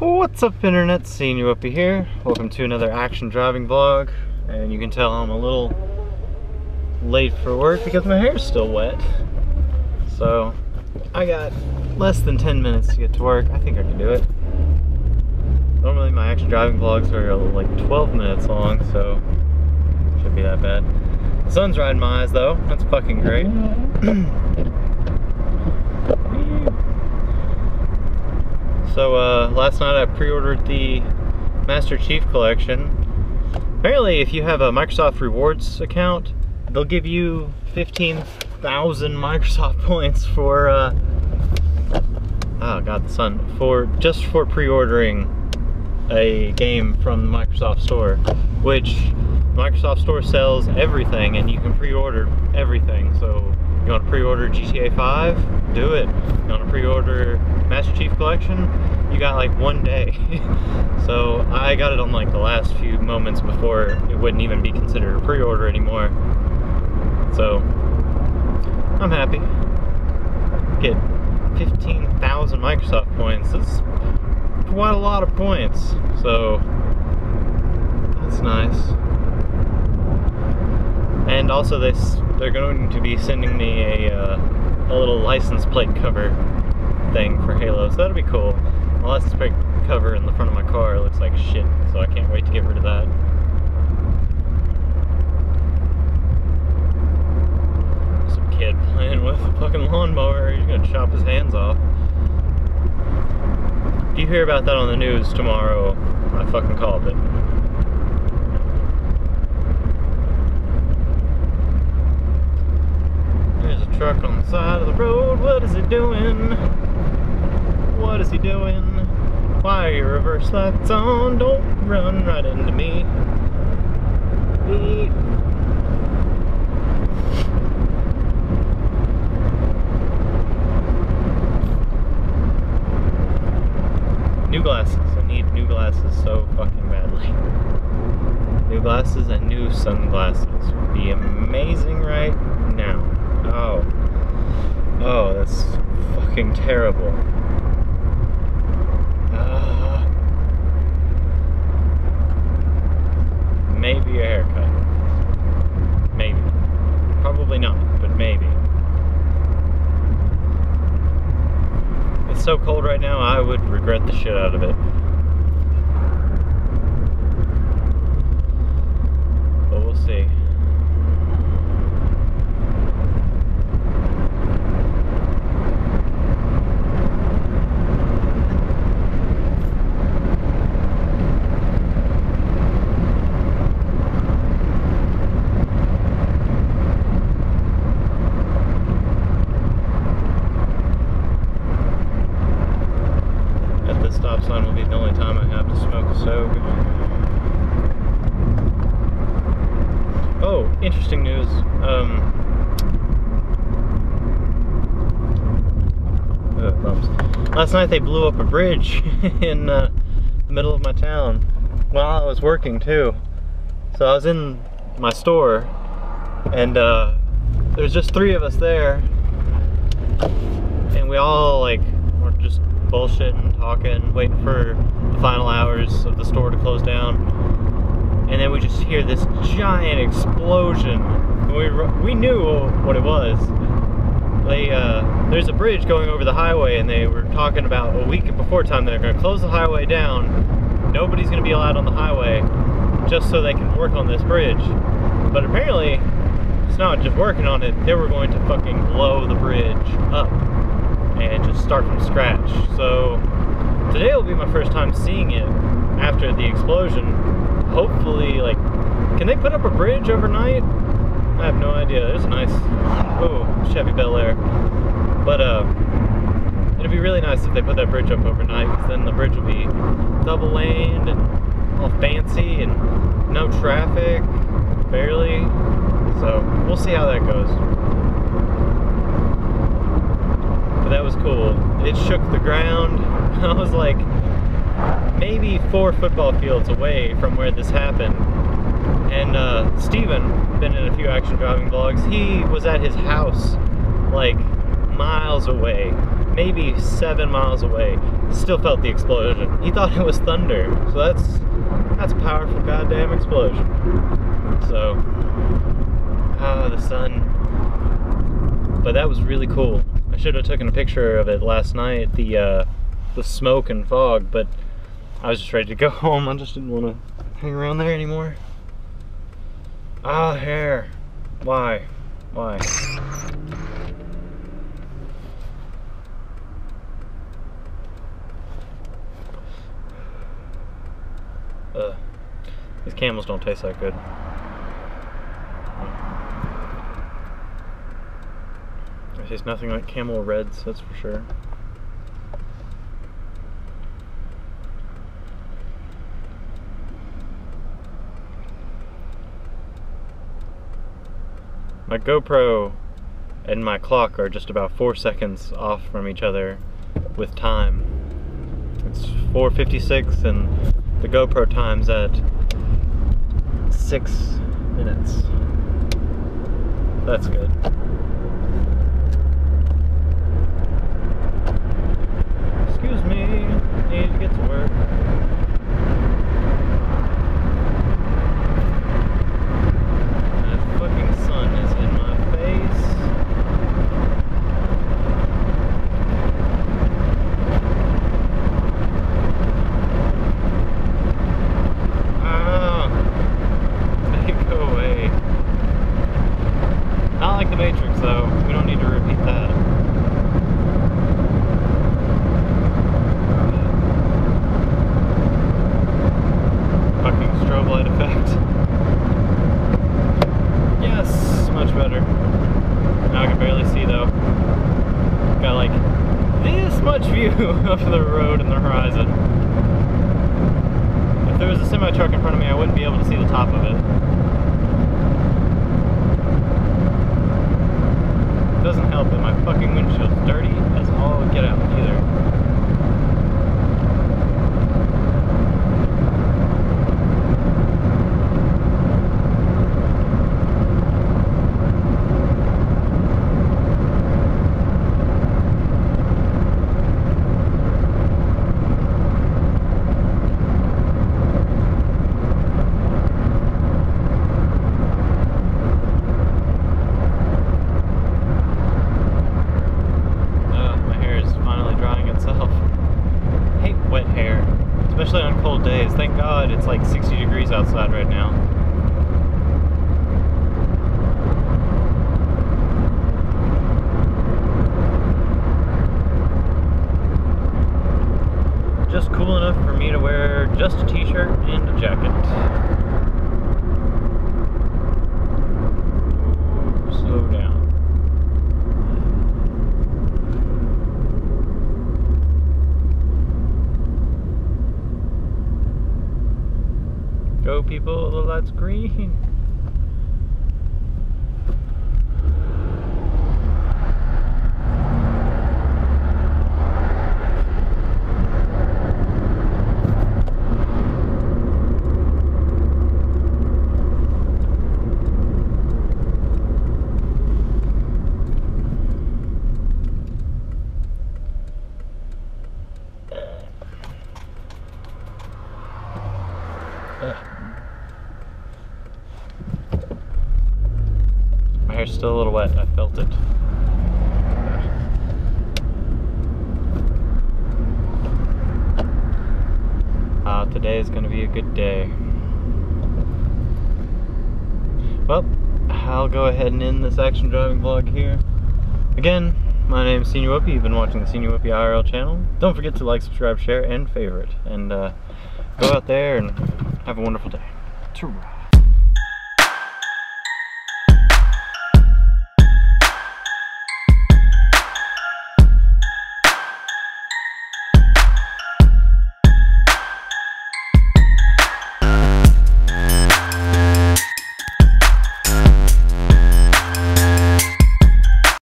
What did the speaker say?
What's up, internet? Senior Whoopy here. Welcome to another action driving vlog. And you can tell I'm a little late for work because my hair's still wet. So I got less than 10 minutes to get to work. I think I can do it. Normally my action driving vlogs are like 12 minutes long, so it shouldn't be that bad. The sun's right in my eyes though. That's fucking great. So last night I pre-ordered the Master Chief Collection. Apparently if you have a Microsoft Rewards account, they'll give you 15,000 Microsoft points for, oh god, the sun, just for pre-ordering a game from the Microsoft Store, which Microsoft Store sells everything and you can pre-order everything. So you want to pre-order GTA 5? Do it. You want to pre-order Master Chief Collection? You got like one day. So I got it on like the last few moments before it wouldn't even be considered a pre-order anymore. So I'm happy. Get 15,000 Microsoft points. That's quite a lot of points. So that's nice. And also they're going to be sending me a little license plate cover thing for Halo, so that'll be cool. My license plate cover in the front of my car looks like shit, so I can't wait to get rid of that. Some kid playing with a fucking lawnmower, he's gonna chop his hands off. If you hear about that on the news tomorrow, I fucking called it. Truck on the side of the road, what is it doing? What is he doing? Why are your reverse lights on? Don't run right into me. Beep. New glasses. I need new glasses so fucking badly. New glasses and new sunglasses would be amazing right now. Oh. Oh, that's fucking terrible. Maybe a haircut. Maybe. Probably not, but maybe. It's so cold right now, I would regret the shit out of it. But we'll see. Stop sign will be the only time I have to smoke a cig. Oh, interesting news. Last night they blew up a bridge in the middle of my town while I was working too. So I was in my store and there's just three of us there and we all like were just bullshitting, talking, waiting for the final hours of the store to close down, and then we just hear this giant explosion. And we knew what it was. They there's a bridge going over the highway, and they were talking about a week before time they're going to close the highway down. Nobody's going to be allowed on the highway, just so they can work on this bridge. But apparently, it's not just working on it. They were going to fucking blow the bridge up and just start from scratch. So today will be my first time seeing it after the explosion. Hopefully, like, can they put up a bridge overnight? I have no idea. There's a nice, oh, Chevy Bel Air. But it'd be really nice if they put that bridge up overnight, because then the bridge will be double laned and all fancy and no traffic, barely. So we'll see how that goes. That was cool. It shook the ground. I was like maybe 4 football fields away from where this happened. And Steven, been in a few action driving vlogs, he was at his house like miles away maybe 7 miles away, still felt the explosion. He thought it was thunder, so that's a powerful goddamn explosion. So, the sun. But that was really cool. I should have taken a picture of it last night, the smoke and fog, but I was just ready to go home. I just didn't want to hang around there anymore. Ah, hair. Why? Why? These camels don't taste that good. It tastes nothing like Camel Reds, that's for sure. My GoPro and my clock are just about 4 seconds off from each other with time. It's 4:56 and the GoPro time's at 6 minutes. That's good. Excuse me, I need to get to work. The Matrix, though, we don't need to repeat that. Fucking strobe light effect. Yes, much better. Now I can barely see, though. Got like this much view of the road and the horizon. If there was a semi truck in front of me, I wouldn't be able to see the top of it. Doesn't help that my fucking windshield's dirty as all get out either. It's like 60 degrees outside right now. Just cool enough for me to wear just a t-shirt and a jacket. Ooh, slow down. Go people, the light's green. My hair's still a little wet, I felt it. Today is going to be a good day. Well, I'll go ahead and end this action driving vlog here. Again, my name's Senior Whoopy, you've been watching the Senior Whoopy IRL channel. Don't forget to like, subscribe, share, and favorite. And go out there and have a wonderful day. Ta-ra.